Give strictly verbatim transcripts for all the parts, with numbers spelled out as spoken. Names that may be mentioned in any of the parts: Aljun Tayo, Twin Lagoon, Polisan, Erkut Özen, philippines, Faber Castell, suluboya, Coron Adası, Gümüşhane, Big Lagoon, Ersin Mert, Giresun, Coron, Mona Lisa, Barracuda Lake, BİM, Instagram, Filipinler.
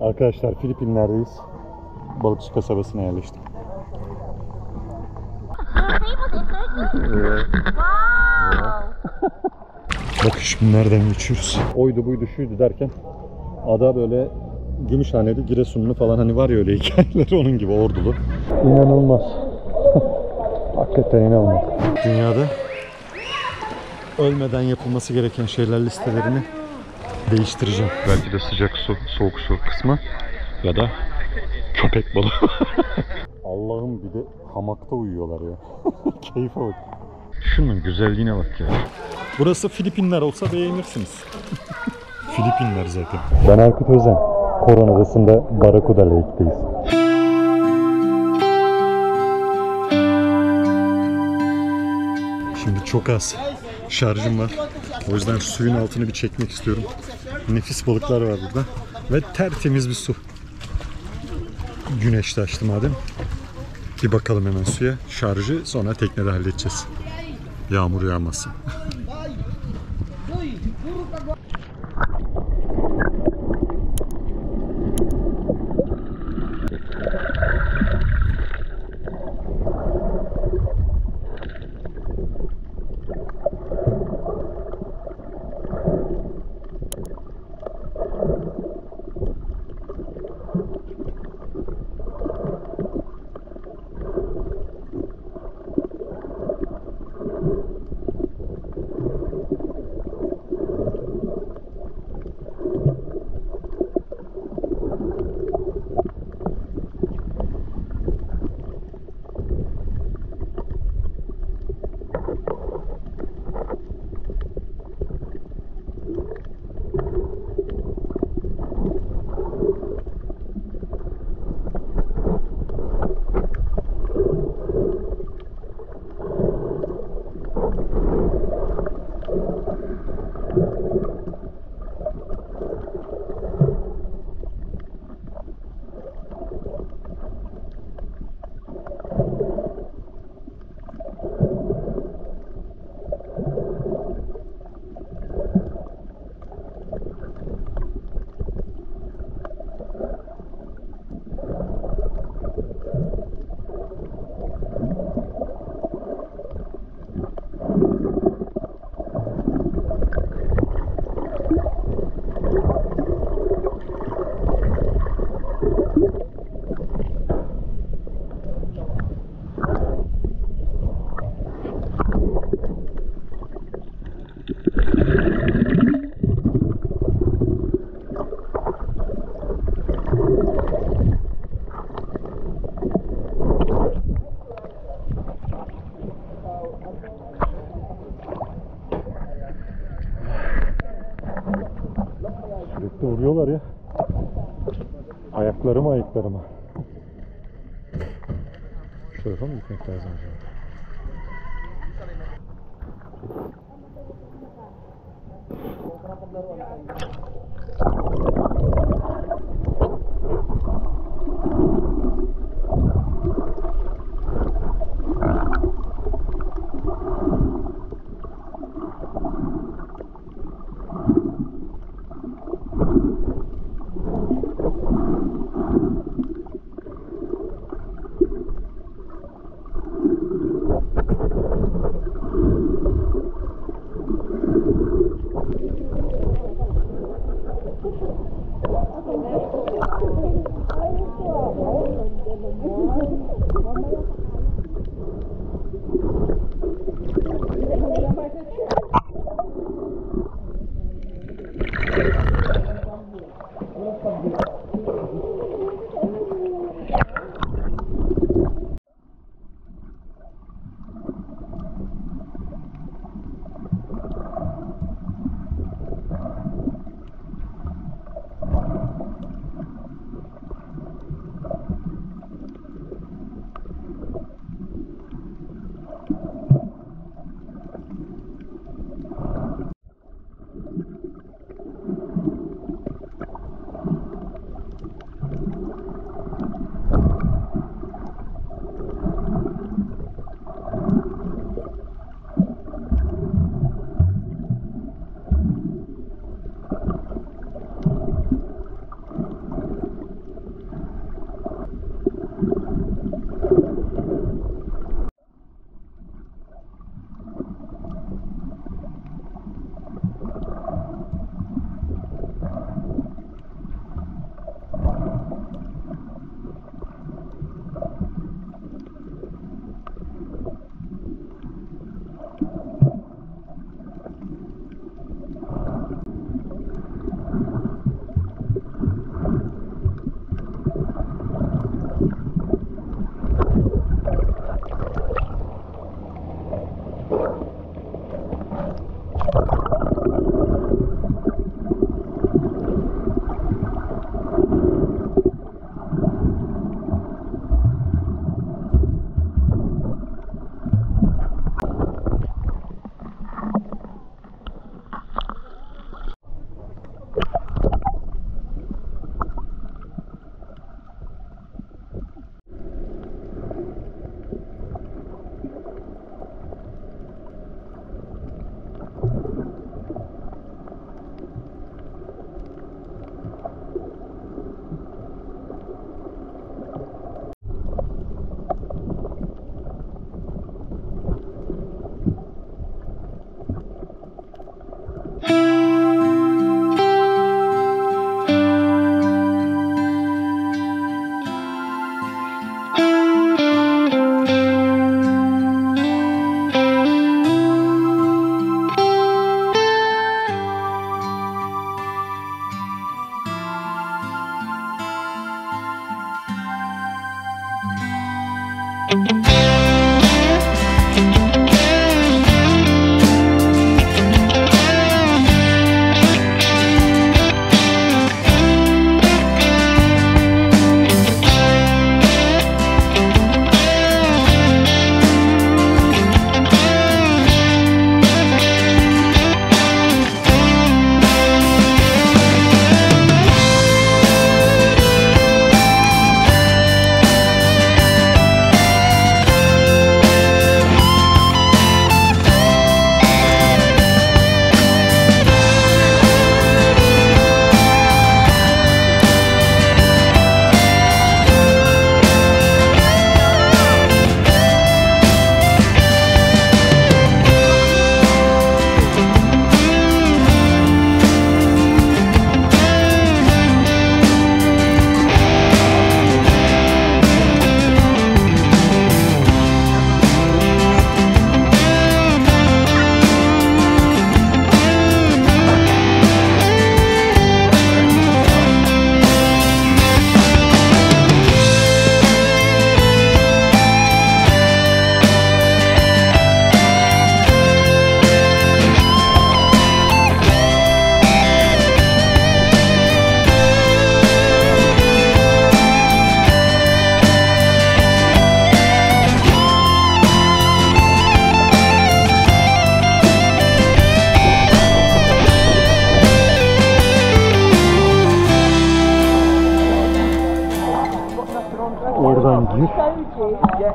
Arkadaşlar Filipinler'deyiz. Balıkçı kasabasına yerleştik. Bak şimdi nereden geçiyoruz? Oydu buydu şuydu derken ada böyle Gümüşhane'li, Giresunlu falan, hani var ya öyle hikayeleri, onun gibi Ordulu. İnanılmaz. Hakikaten inanılmaz. Dünyada ölmeden yapılması gereken şeyler listelerini değiştireceğim. Belki de sıcak su, soğuk su kısmı ya da köpek balığı. Allah'ım, bir de hamakta uyuyorlar ya. Keyfe bak. Şunun güzelliğine bak ya. Burası Filipinler olsa beğenirsiniz. Filipinler zaten. Ben Erkut Özen. Coron adasında Barracuda Lake'teyiz. Şimdi çok az şarjım var. O yüzden suyun altını bir çekmek istiyorum. Nefis balıklar var burada. Ve tertemiz bir su. Güneş de açtı madem. Bir bakalım hemen suya. Şarjı sonra teknede halledeceğiz. Yağmur yağması. Vuruyorlar ya. Ayaklarım ayaklarıma. Şu tarafa mı gitmek lazım acaba?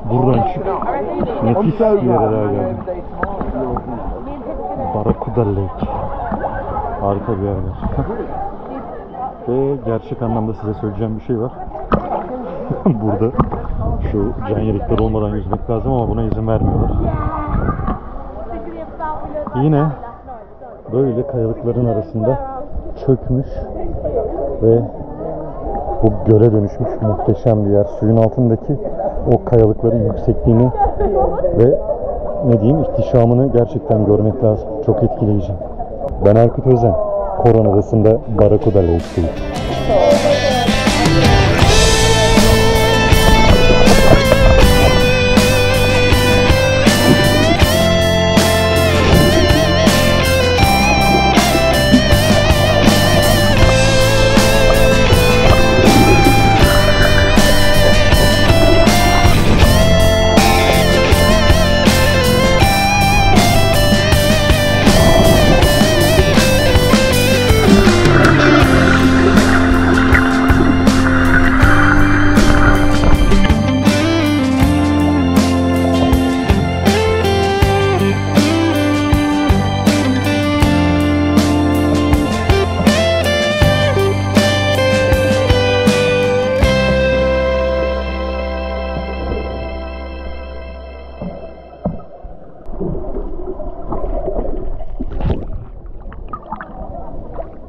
Buradan çık. Nefis bir yerler geldi. Barracuda Lake. Harika bir yerler. Ve gerçek anlamda size söyleyeceğim bir şey var. Burada şu can yelekleri olmadan yüzmek lazım ama buna izin vermiyorlar. Yine böyle kayalıkların arasında çökmüş ve bu göle dönüşmüş muhteşem bir yer. Suyun altındaki o kayalıkların yüksekliğini ve ne diyeyim ihtişamını gerçekten görmek lazım. Çok etkileyici. Ben Erkut Özen. Coron adasında Barracuda Lake'deyim.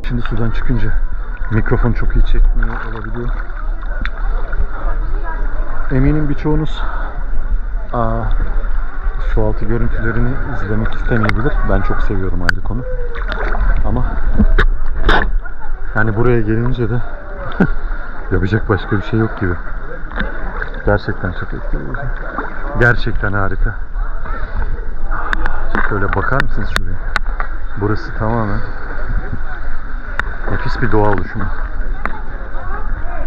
Şimdi sudan çıkınca mikrofon çok iyi çekmiyor olabiliyor. Eminim birçoğunuz aa, sualtı görüntülerini izlemek istemeyebilir. Ben çok seviyorum ayrı konu. Ama yani buraya gelince de yapacak başka bir şey yok gibi. Gerçekten çok etkileyici. Gerçekten harika. Şöyle bakar mısınız şuraya? Burası tamamen nefis bir doğa oluşumu.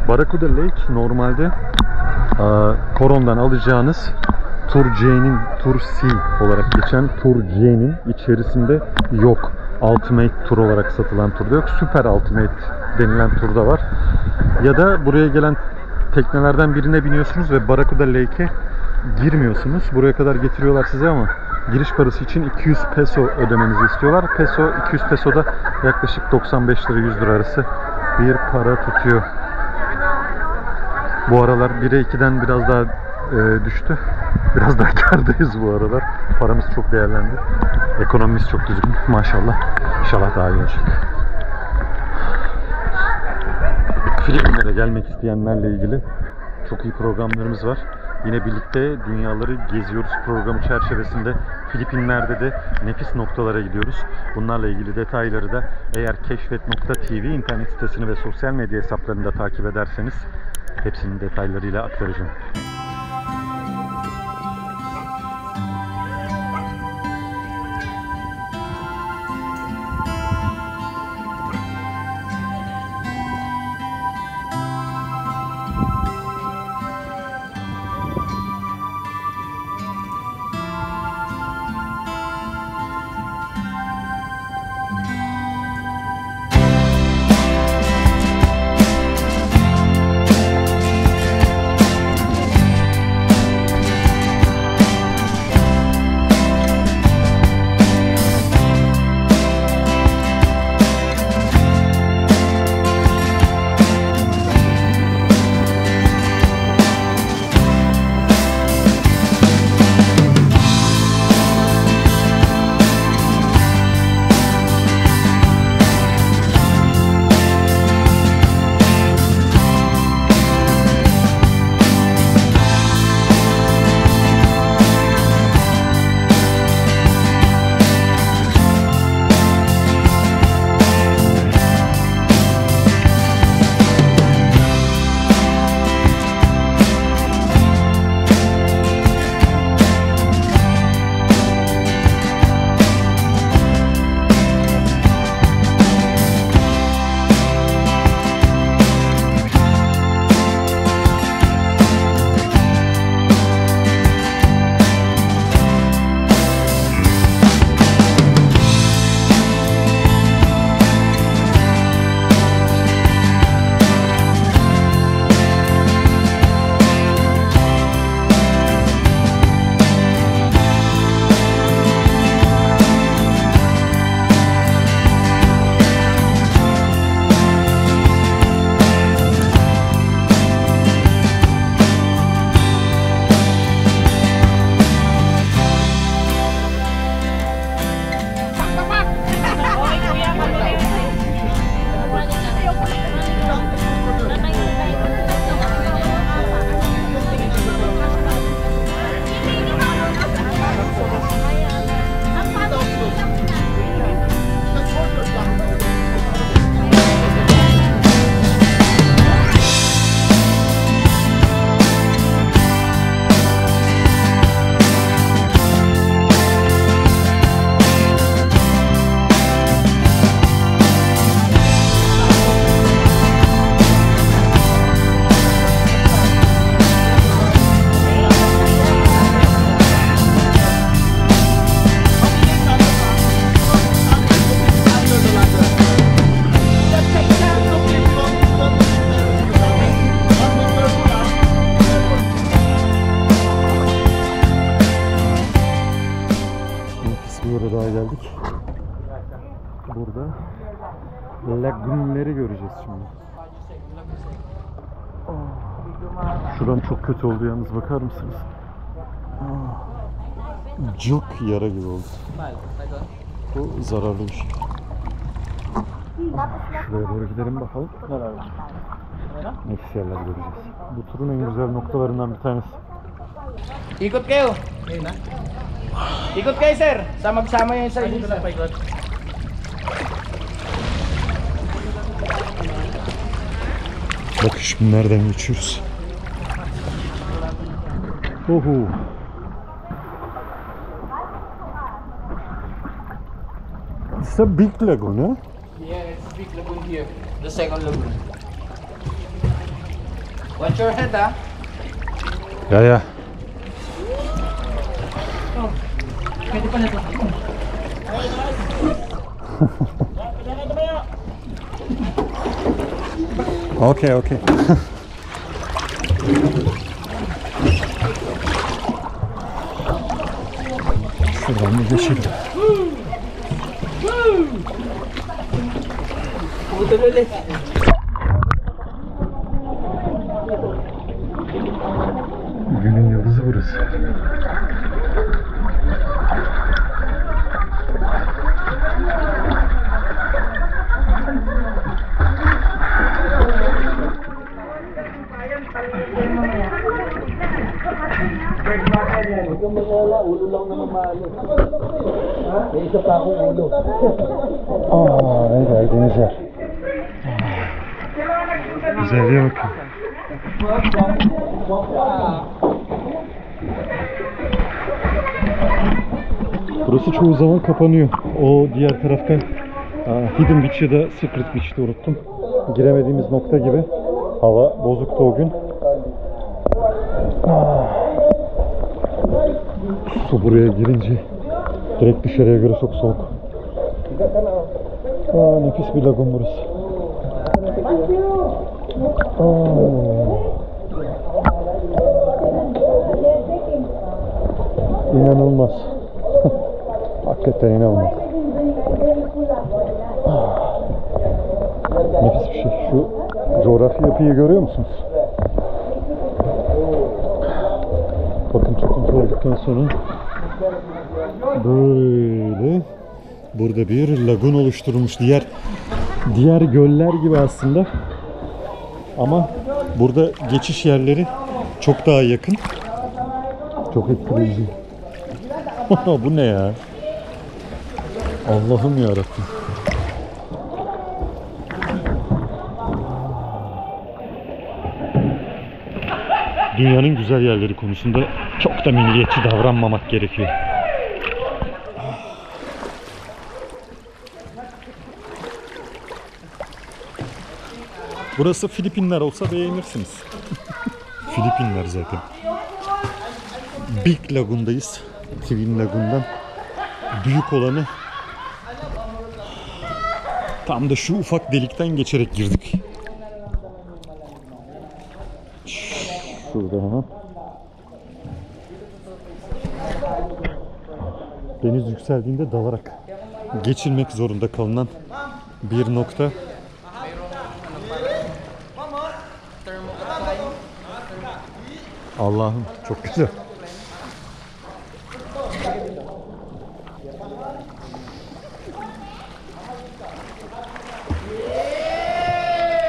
Barracuda Lake normalde Coron'dan e, alacağınız Turce'nin, Tursi olarak geçen Turce'nin içerisinde yok. Ultimate Tur olarak satılan turda yok. Süper Ultimate denilen turda var. Ya da buraya gelen teknelerden birine biniyorsunuz ve Barracuda Lake'e girmiyorsunuz. Buraya kadar getiriyorlar size ama giriş parası için iki yüz peso ödemenizi istiyorlar. Peso, iki yüz peso da yaklaşık doksan beş lira yüz lira arası bir para tutuyor. Bu aralar bire ikiden biraz daha e, düştü. Biraz daha kârdayız bu aralar. Paramız çok değerlendi. Ekonomimiz çok düzgün. Maşallah. İnşallah daha iyi olacak. Filipinlere gelmek isteyenlerle ilgili çok iyi programlarımız var. Yine birlikte Dünyaları Geziyoruz programı çerçevesinde Filipinler'de de nefis noktalara gidiyoruz. Bunlarla ilgili detayları da eğer keşfet nokta tv internet sitesini ve sosyal medya hesaplarını da takip ederseniz hepsinin detaylarıyla aktaracağım. burada lagunları göreceğiz şimdi. Şuram çok kötü oldu yalnız, bakar mısınız? Cuk yara gibi oldu. Bu zararlı bir şey. Şuraya doğru gidelim bakalım. Nefis yerler göreceğiz. Bu turun en güzel noktalarından bir tanesi. Ikot kayo. Ikot kayo sir. Sama-sama yung isa dito na paikot. Bak şimdi nereden geçiyoruz. Oho. It's a big lagoon, huh? Yeah, it's a big lagoon here. The second lagoon. Watch your head, huh? Yeah, yeah. Pwede pala ito. Okay, okay. Şuradan mı geçelim? Günün yıldızı burası. Yung mag-ala, ulo lang naman maalo. May isa pa akong ulo. Aaa, ne kadar denizler. Güzelliğe bakın. Burası çoğu zaman kapanıyor. O diğer taraftan Hidden Beach ya da Secret Beach'te unuttum. Giremediğimiz nokta gibi. Hava bozuktu o gün. Su buraya girince direkt dışarıya göre çok soğuk. Aa, nefis bir lagun burası. Aa, inanılmaz. Hakikaten inanılmaz. Aa, nefis bir şey. Şu coğrafi yapıyı görüyor musunuz? Bakın çöküntü olduktan sonra böyle burada bir lagun oluşturulmuş. Diğer diğer göller gibi aslında. Ama burada geçiş yerleri çok daha yakın. Çok etkileyici. Bu ne ya? Allah'ım yarabbim. Dünyanın güzel yerleri konusunda çok da milliyetçi davranmamak gerekiyor. Burası Filipinler olsa beğenirsiniz. Filipinler zaten. Big Lagoon'dayız. Twin Lagoon'dan büyük olanı tam da şu ufak delikten geçerek girdik. Şurada hemen. Deniz yükseldiğinde dalarak geçilmek zorunda kalınan bir nokta. Allah'ım çok güzel.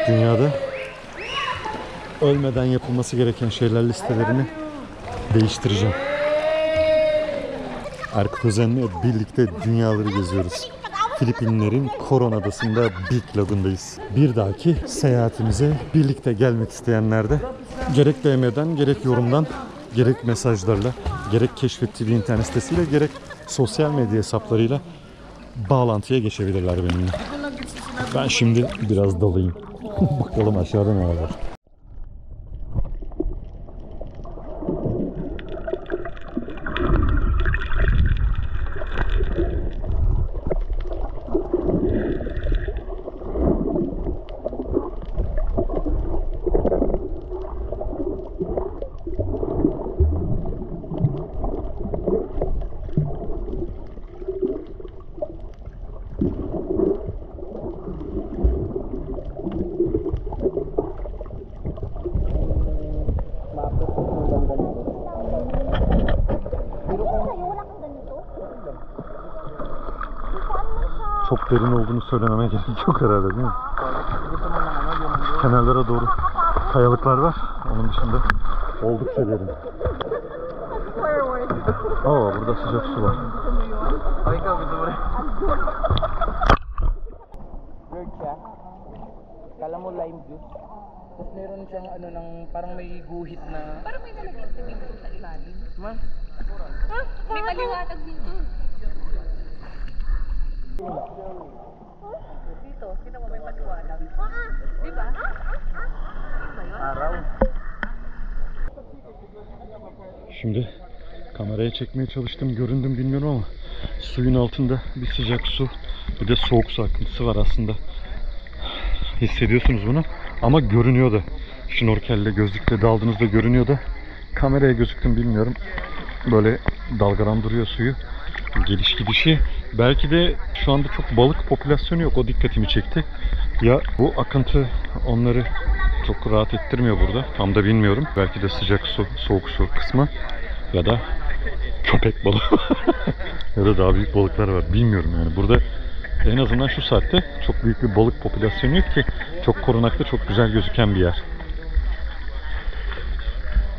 Dünyada ölmeden yapılması gereken şeyler listelerini değiştireceğim. Erkut Özen'le birlikte dünyaları geziyoruz. Filipinlerin Coron adasında Big Lagoon'dayız. Bir dahaki seyahatimize birlikte gelmek isteyenler de gerek D M'den, gerek yorumdan, gerek mesajlarla, gerek keşfettiği internet sitesiyle, gerek sosyal medya hesaplarıyla bağlantıya geçebilirler benimle. Ben şimdi biraz dalayım. Bakalım aşağıda ne var. Thank you. derin olduğunu söylememe gerek yok herhalde, değil mi? Kenarlara doğru kayalıklar var. Onun dışında oldukça derin. Aa, burada sıcak su var. Kala mo lime juice. Tapos meron siyang ano nang parang may guhit na. Parang may nalagay sa bibig sa ilalim. Ma? Ha? May maliwanag dito. Dito, sino mo may maliwanag? Ah, di ba? Ah, ah, ah. Araw. Şimdi kameraya çekmeye çalıştım. Göründüm bilmiyorum ama suyun altında bir sıcak su, bir de soğuk su akıntısı var aslında. Hissediyorsunuz bunu ama görünüyor da, şnorkelle, gözlükle daldığınızda görünüyor da kameraya gözüktüm bilmiyorum, böyle dalgalandırıyor suyu, geliş gidişi. Belki de şu anda çok balık popülasyonu yok, o dikkatimi çekti ya, bu akıntı onları çok rahat ettirmiyor burada, tam da bilmiyorum. Belki de sıcak su, soğuk su kısmı ya da köpek balığı ya da daha büyük balıklar var, bilmiyorum yani. Burada en azından şu saatte çok büyük bir balık popülasyonu yok ki, çok korunaklı, çok güzel gözüken bir yer.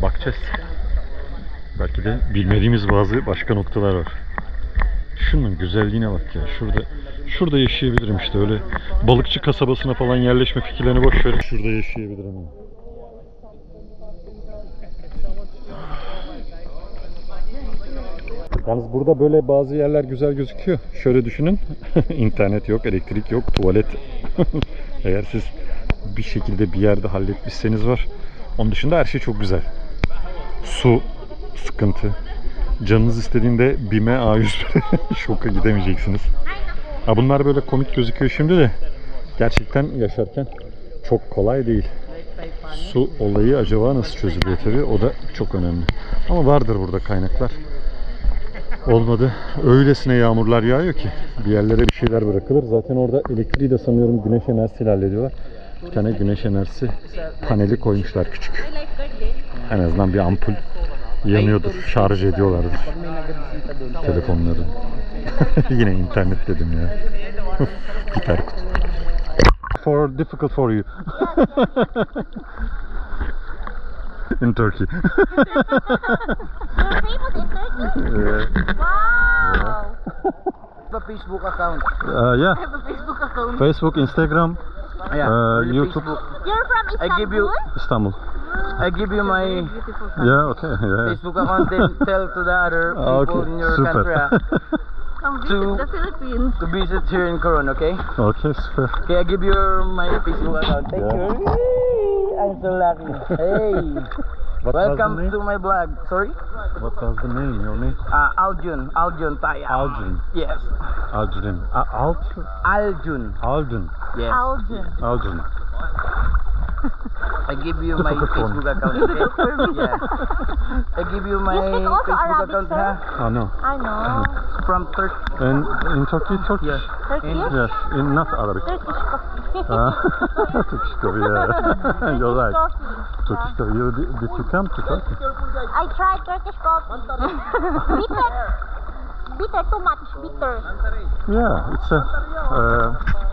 Bakacağız. Belki de bilmediğimiz bazı başka noktalar var. Şunun güzelliğine bak ya. Şurada şurada yaşayabilirim işte, öyle balıkçı kasabasına falan yerleşme fikirlerini boş ver. Şurada yaşayabilirim. Yalnız burada böyle bazı yerler güzel gözüküyor. Şöyle düşünün, internet yok, elektrik yok, tuvalet. Eğer siz bir şekilde bir yerde halletmişseniz var. Onun dışında her şey çok güzel. Su sıkıntı. Canınız istediğinde BİM'e A yüz şoka gidemeyeceksiniz. Ha, bunlar böyle komik gözüküyor şimdi de. Gerçekten yaşarken çok kolay değil. Su olayı acaba nasıl çözülüyor tabii, o da çok önemli. Ama vardır burada kaynaklar. Olmadı, öylesine yağmurlar yağıyor ki bir yerlere bir şeyler bırakılır. Zaten orada elektriği de sanıyorum güneş enerjisiyle hallediyorlar. Bir tane güneş enerjisi paneli koymuşlar küçük. En azından bir ampul yanıyordur, şarj ediyorlardır telefonları. Yine internet dedim ya. Erkut. For difficult for you. In Turkey. You're famous in Turkey? Yeah. Wow! I have a Facebook account. Uh, yeah. I have a Facebook account. Facebook, Instagram, yeah. uh, YouTube. Facebook. You're from Istanbul? I give you Istanbul. I give you my yeah, okay. yeah. Facebook account, then tell to the other people okay. in your super. country Come visit to, the Philippines. to visit here in Coron, okay? Okay, super. Okay, I give you my Facebook account. Thank yeah. you. I'm so lucky. Hey, what welcome to my blog. Sorry? What was the name? Your name? Uh, Aljun. Aljun Tayo. Aljun. Yes. Aljun. Uh, Aljun. Aljun. Aljun. Yes. Aljun. Aljun. I give you my Facebook account. Okay? yeah. I give you my you also Facebook Arabic account. Huh? Oh no. I know. From Turkey. And in Turkey, Turkish. Yes. Turkish? In, yes. In not Arabic. Turkish. Turkish coffee, yeah. You're right. Turkish coffee. You, did, did you come to Turkey? I tried Turkish coffee. bitter, bitter, too much bitter. Yeah, it's a. Uh,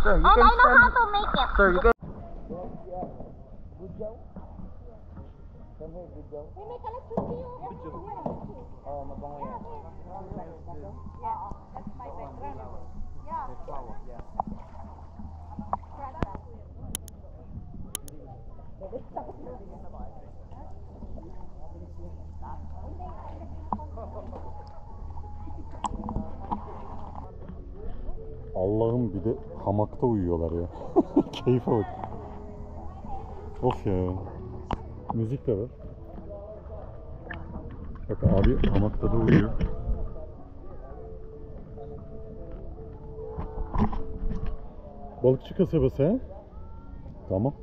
sir, and I know how to make it. Sir, you can. Good job. Come here, good job. We make a lot of video. Good job. Oh, my God. Yeah, that's my background. Yeah. Yeah. Allah'ım, bir de hamakta uyuyorlar ya. Keyfe bak. Of ya. Müzik de var. Bak abi hamakta da uyuyor. Balıkçı kasabası he? Tamam.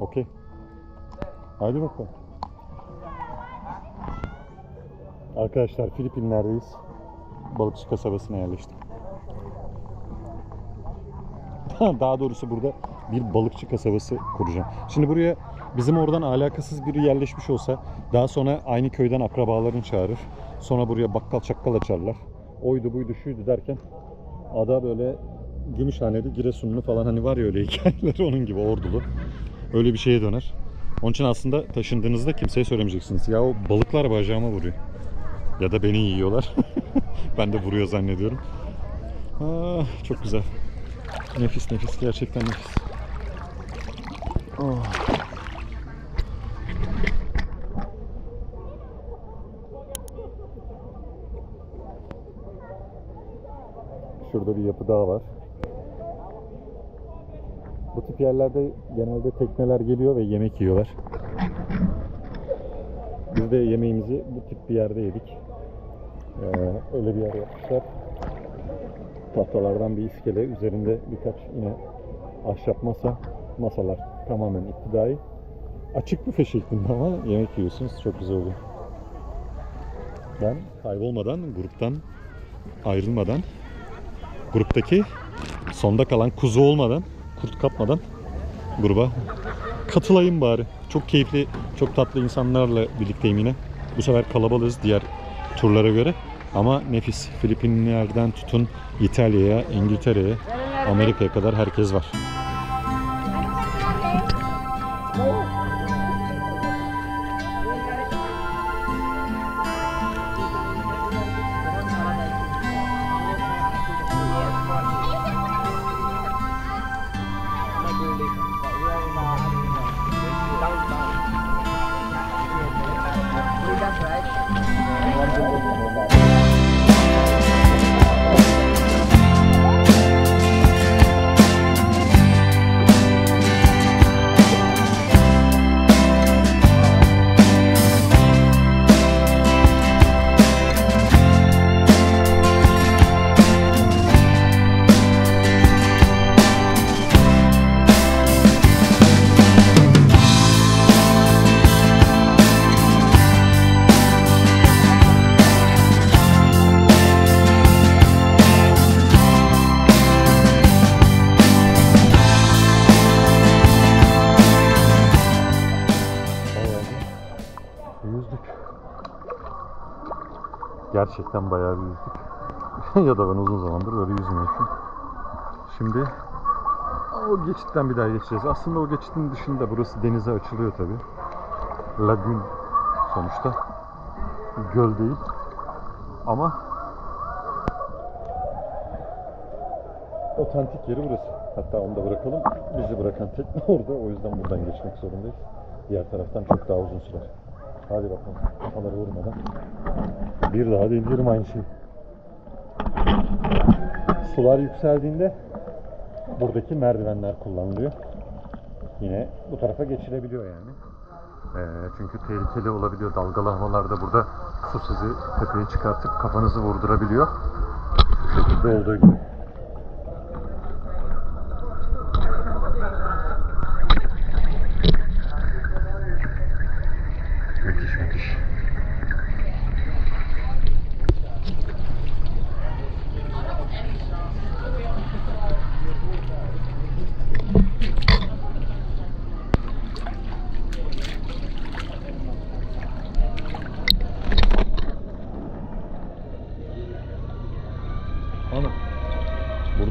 Okey. Haydi bakalım. Arkadaşlar Filipinler'deyiz. Balıkçı kasabasına yerleştik. Daha doğrusu burada bir balıkçı kasabası kuracağım. Şimdi buraya bizim oradan alakasız biri yerleşmiş olsa daha sonra aynı köyden akrabalarını çağırır. Sonra buraya bakkal çakkal açarlar. Oydu buydu şuydu derken ada böyle Gümüşhane'de Giresunlu falan hani var ya öyle hikayeleri, onun gibi Ordulu. Öyle bir şeye döner. Onun için aslında taşındığınızda kimseye söylemeyeceksiniz. Ya o balıklar bacağıma vuruyor. Ya da beni yiyorlar. Ben de vuruyor zannediyorum. Ah, çok güzel. Nefis nefis. Gerçekten nefis. Oh. Şurada bir yapı daha var. Bu tip yerlerde genelde tekneler geliyor ve yemek yiyorlar. Biz de yemeğimizi bu tip bir yerde yedik. Ee, öyle bir yer yapmışlar. Tahtalardan bir iskele, üzerinde birkaç yine ahşap masa, masalar tamamen iktidai. Açık büfe şeklinde ama yemek yiyorsunuz, çok güzel oluyor. Ben kaybolmadan, gruptan ayrılmadan, gruptaki sonda kalan kuzu olmadan, kurt kapmadan gruba katılayım bari. Çok keyifli, çok tatlı insanlarla birlikteyim yine. Bu sefer kalabalığız diğer turlara göre. Ama nefis. Filipinler'den tutun İtalya'ya, İngiltere'ye, Amerika'ya kadar herkes var. Gerçekten bayağı bir yüzdük. Ya da ben uzun zamandır böyle yüzmüyorum. Şimdi o geçitten bir daha geçeceğiz. Aslında o geçitin dışında burası denize açılıyor tabi. Lagün sonuçta. Göl değil. Ama otantik yeri burası. Hatta onu da bırakalım. Bizi bırakan tekne orada. O yüzden buradan geçmek zorundayız. Diğer taraftan çok daha uzun sürer. Hadi bakalım, kafaları vurmadan. Bir daha delirim aynı şey. Sular yükseldiğinde buradaki merdivenler kullanılıyor. Yine bu tarafa geçilebiliyor yani. Ee, çünkü tehlikeli olabiliyor. Dalgalanmalarda burada su sizi tepeye çıkartıp kafanızı vurdurabiliyor. Burada olduğu gibi.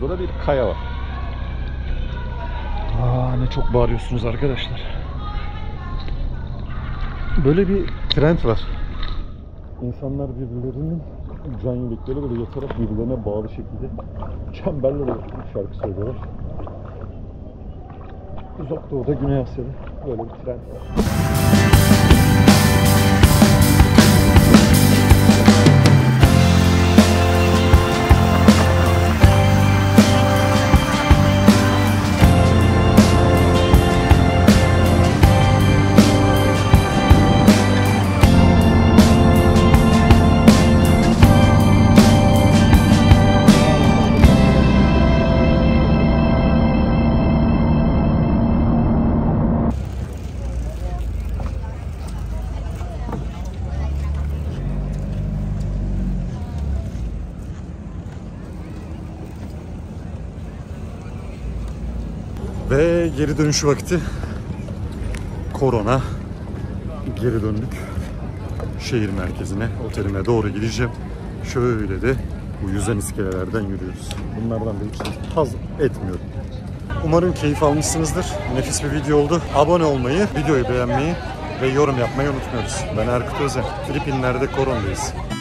Burada da bir kaya var. Aa, ne çok bağırıyorsunuz arkadaşlar. Böyle bir trend var. İnsanlar birbirlerinin can yürekleri böyle yatarak birbirlerine bağlı şekilde çemberle de şarkı söylüyorlar. Uzak Doğu'da, Güney Asya'da böyle bir trend var. Ve geri dönüşü vakti. Coron'a geri döndük. Şehir merkezine, otelime doğru gideceğim. Şöyle de Bu yüzen iskelelerden yürüyoruz. Bunlardan benim için haz etmiyorum. Umarım keyif almışsınızdır. Nefis bir video oldu. Abone olmayı, videoyu beğenmeyi ve yorum yapmayı unutmuyoruz. Ben Erkut Özen. Filipinler'de Coron'dayız.